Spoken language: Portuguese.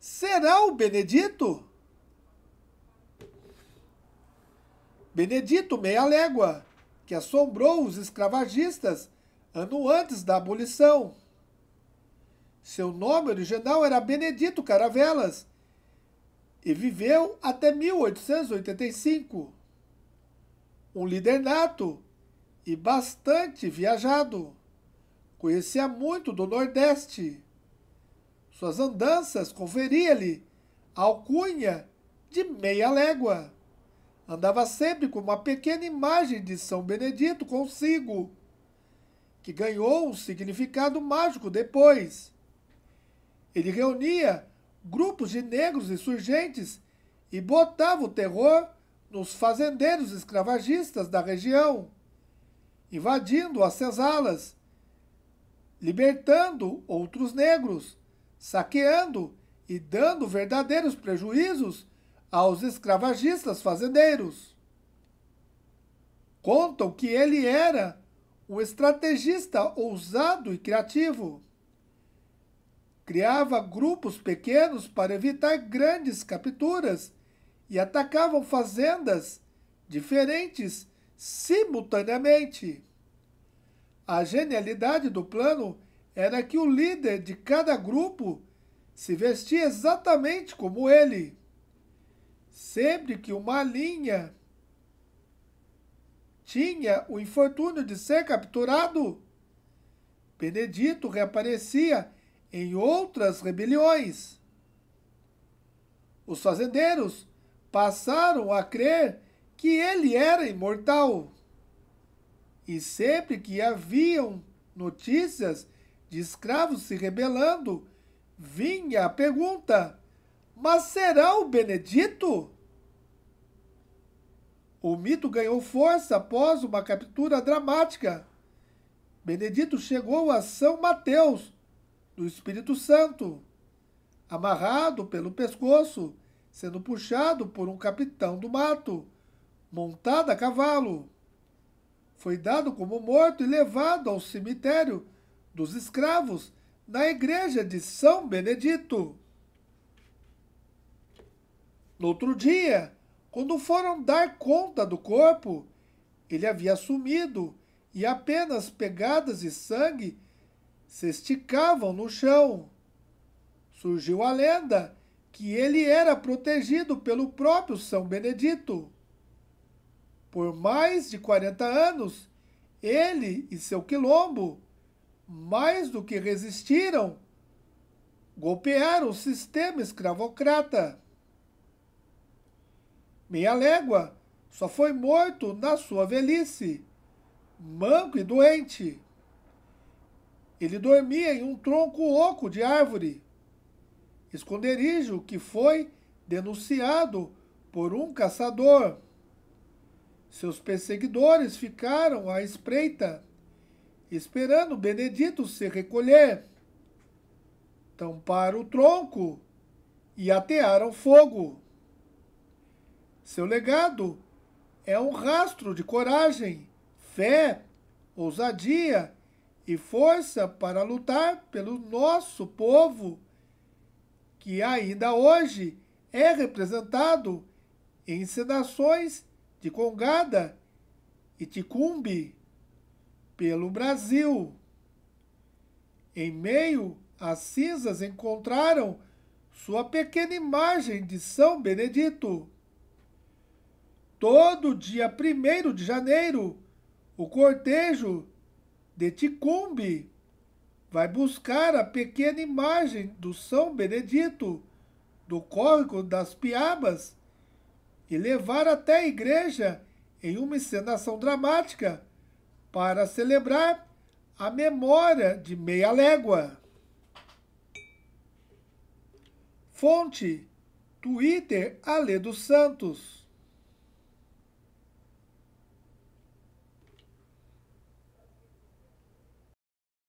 Será o Benedito? Benedito Meia-Légua, que assombrou os escravagistas ano antes da abolição. Seu nome original era Benedito Caravelas e viveu até 1885. Um líder nato e bastante viajado. Conhecia muito do Nordeste. Suas andanças conferia-lhe a alcunha de Meia-Légua. Andava sempre com uma pequena imagem de São Benedito consigo, que ganhou um significado mágico depois. Ele reunia grupos de negros insurgentes e botava o terror nos fazendeiros escravagistas da região, invadindo as senzalas, libertando outros negros, saqueando e dando verdadeiros prejuízos aos escravagistas fazendeiros. Contam que ele era um estrategista ousado e criativo. Criava grupos pequenos para evitar grandes capturas e atacavam fazendas diferentes simultaneamente. A genialidade do plano era que o líder de cada grupo se vestia exatamente como ele. Sempre que uma linha tinha o infortúnio de ser capturado, Benedito reaparecia em outras rebeliões. Os fazendeiros passaram a crer que ele era imortal. E sempre que haviam notícias de escravos se rebelando, vinha a pergunta: mas será o Benedito? O mito ganhou força após uma captura dramática. Benedito chegou a São Mateus, do Espírito Santo, amarrado pelo pescoço, sendo puxado por um capitão do mato, montado a cavalo. Foi dado como morto e levado ao cemitério dos escravos na igreja de São Benedito. No outro dia, quando foram dar conta do corpo, ele havia sumido e apenas pegadas de sangue se esticavam no chão. Surgiu a lenda que ele era protegido pelo próprio São Benedito. Por mais de 40 anos, ele e seu quilombo, mais do que resistiram, golpearam o sistema escravocrata. Meia-Légua só foi morto na sua velhice, manco e doente. Ele dormia em um tronco oco de árvore, esconderijo que foi denunciado por um caçador. Seus perseguidores ficaram à espreita, esperando Benedito se recolher. Tamparam o tronco e atearam fogo. Seu legado é um rastro de coragem, fé, ousadia e força para lutar pelo nosso povo, que ainda hoje é representado em encenações de Congada e Tucumbi pelo Brasil. Em meio às cinzas encontraram sua pequena imagem de São Benedito. Todo dia 1º de janeiro, o cortejo de Tucumbi vai buscar a pequena imagem do São Benedito do córrego das Piabas e levar até a igreja em uma encenação dramática para celebrar a memória de Meia-Légua. Fonte: Twitter Alê dos Santos.